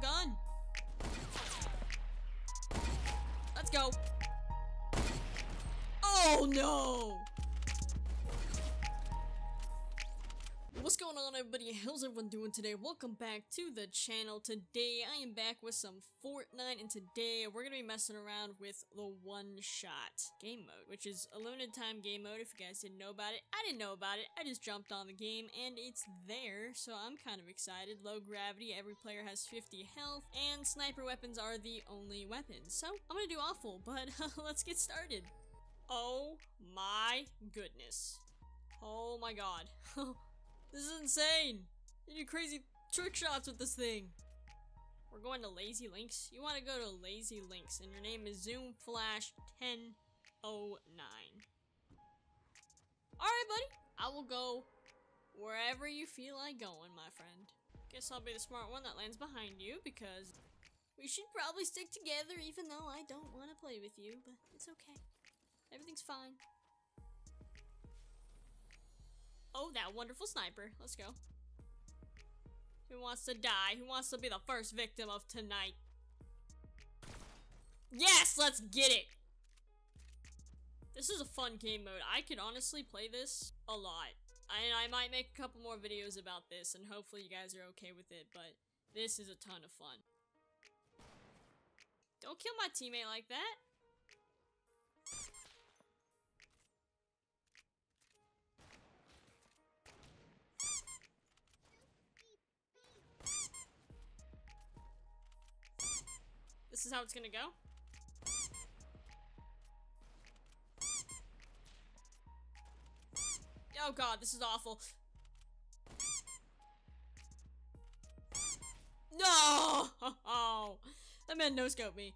gun. Let's go. Oh no! What's going on, everybody? How's everyone doing today? Welcome back to the channel. Today I am back with some Fortnite, and today we're gonna be messing around with the One Shot game mode, which is a limited time game mode. If you guys didn't know about it, I didn't know about it. I just jumped on the game and it's there, so I'm kind of excited. Low gravity, every player has 50 health, and sniper weapons are the only weapons. So I'm gonna do awful, but let's get started. Oh my goodness. Oh my god. This is insane! You do crazy trick shots with this thing! We're going to Lazy Links? You want to go to Lazy Links, and your name is ZoomFlash1009. Alright, buddy! I will go wherever you feel like going, my friend. Guess I'll be the smart one that lands behind you, because we should probably stick together, even though I don't want to play with you, but it's okay. Everything's fine. Oh, that wonderful sniper. Let's go. Who wants to die? Who wants to be the first victim of tonight? Yes, let's get it! This is a fun game mode. I could honestly play this a lot. I might make a couple more videos about this, and hopefully you guys are okay with it, but this is a ton of fun. Don't kill my teammate like that. This is how it's gonna go. Oh god, this is awful. No! Oh, that man no-scoped me.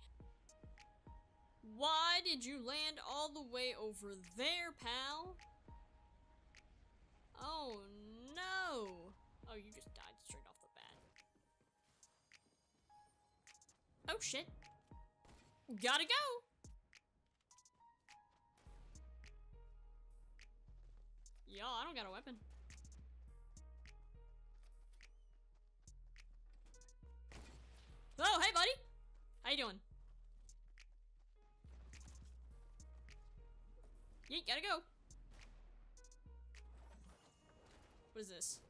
Why did you land all the way over there, pal? Oh no! Oh, you just died straight off the bat. Oh shit. Gotta go! Y'all, I don't got a weapon. Oh, hey buddy! How you doing? Yeet, gotta go! What is this?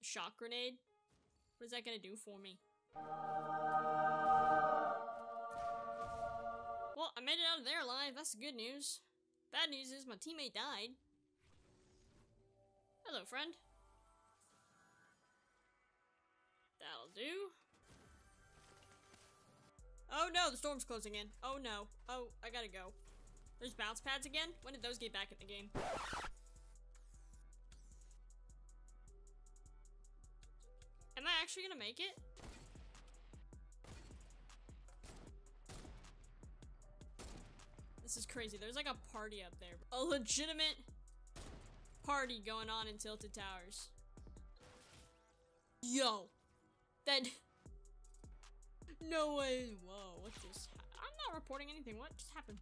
A shock grenade? What is that gonna do for me? Well, I made it out of there alive. That's the good news. Bad news is my teammate died. Hello, friend. That'll do. Oh no, the storm's closing in. Oh no. Oh, I gotta go. There's bounce pads again? When did those get back in the game? Am I actually gonna make it? This is crazy. There's like a party up there. A legitimate party going on in Tilted Towers. Yo. That. No way. Whoa, what just happened? I'm not reporting anything. What just happened?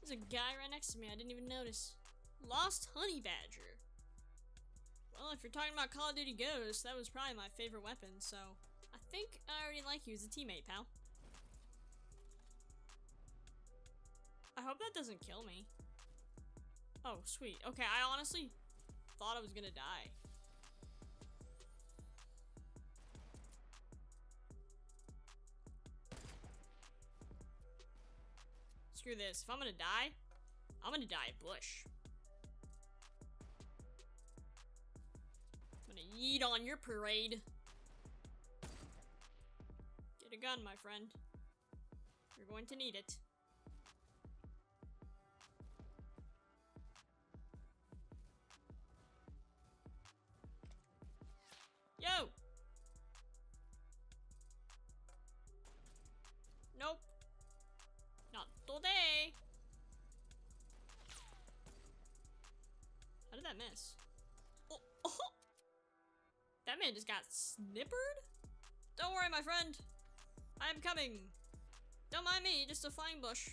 There's a guy right next to me. I didn't even notice. Lost Honey Badger. Well, if you're talking about Call of Duty Ghosts, that was probably my favorite weapon, so. I think I already like you as a teammate, pal. I hope that doesn't kill me. Oh, sweet. Okay, I honestly thought I was gonna die. Screw this. If I'm gonna die at Bush. I'm gonna yeet on your parade. Get a gun, my friend. You're going to need it. Yo! Nope. Not today! How did that miss? Oh, oh! That man just got snippered? Don't worry, my friend. I'm coming. Don't mind me, just a flying bush.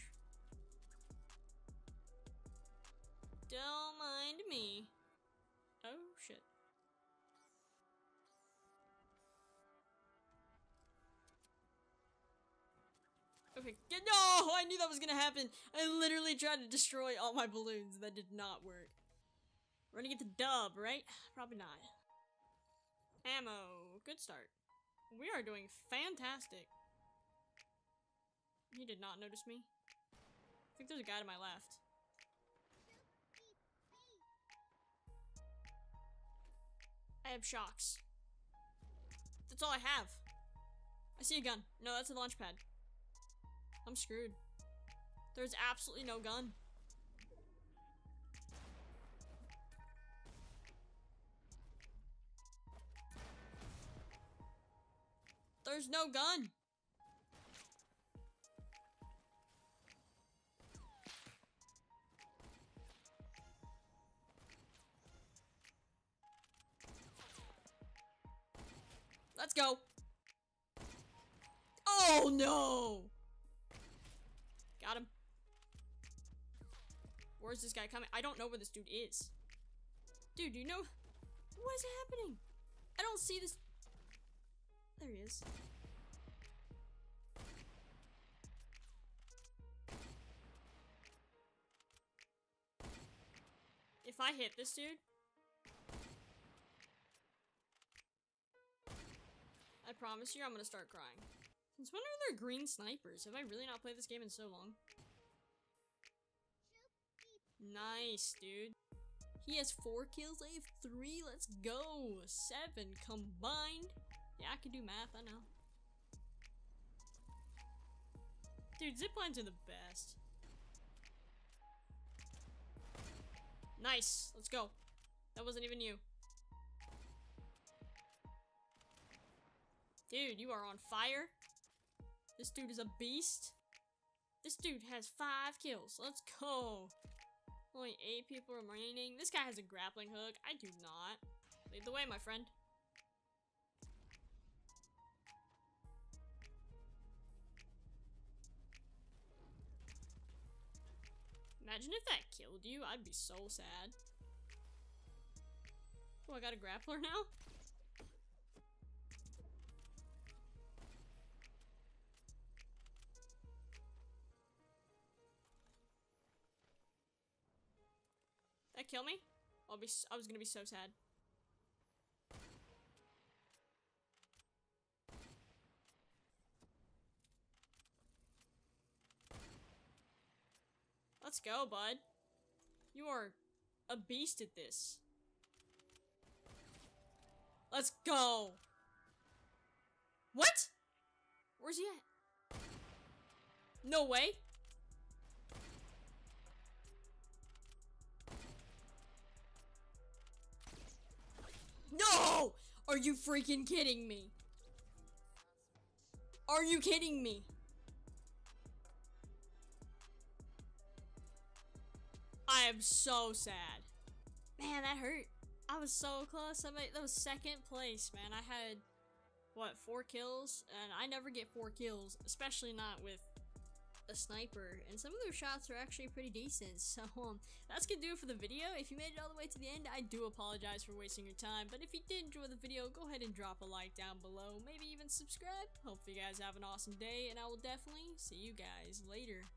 Don't mind me. Oh, shit. perfect. No, I knew that was gonna happen. I literally tried to destroy all my balloons. That did not work. We're gonna get the dub, right? Probably not. Ammo. Good start. We are doing fantastic. He did not notice me. I think there's a guy to my left. I have shocks. That's all I have. I see a gun. No, that's a launch pad. I'm screwed. There's absolutely no gun. There's no gun. Let's go. Oh no! Got him. Where's this guy coming? I don't know where this dude is. Dude, do you know? What is happening? I don't see this. There he is. If I hit this dude, I promise you I'm gonna start crying. Since when are there green snipers? Have I really not played this game in so long? Nice, dude. He has 4 kills, I have 3, let's go! 7 combined. Yeah, I can do math, I know. Dude, ziplines are the best. Nice, let's go. That wasn't even you. Dude, you are on fire. This dude is a beast. This dude has 5 kills. Let's go. Only 8 people remaining. This guy has a grappling hook. I do not. Lead the way, my friend. Imagine if that killed you. I'd be so sad. Oh, I got a grappler now? That kill me? I was gonna be so sad. Let's go, bud. You are a beast at this. Let's go. What? Where's he at? No way. No! Are you freaking kidding me? Are you kidding me? I am so sad. Man, that hurt. I was so close. That was 2nd place, man. I had, what, 4 kills? And I never get 4 kills, especially not with a sniper, and some of those shots are actually pretty decent. So that's gonna do it for the video. If you made it all the way to the end, I do apologize for wasting your time, but if you did enjoy the video, go ahead and drop a like down below, maybe even subscribe. Hope you guys have an awesome day, and I will definitely see you guys later.